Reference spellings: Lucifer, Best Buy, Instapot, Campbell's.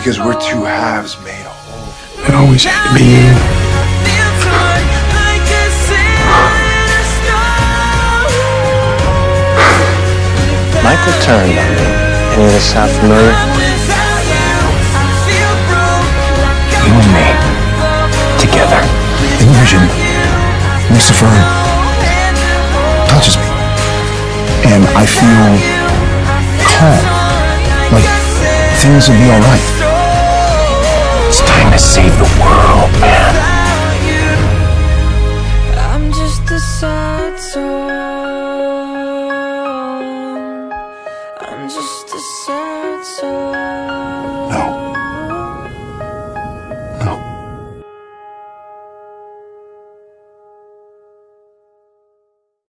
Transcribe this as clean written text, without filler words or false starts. because we're two halves made whole. It always had to be you. Michael turned on me, and it was South familiar. You and me, together. In vision, Lucifer touches me, and I feel calm, like things will be all right. It's time to save the world, man.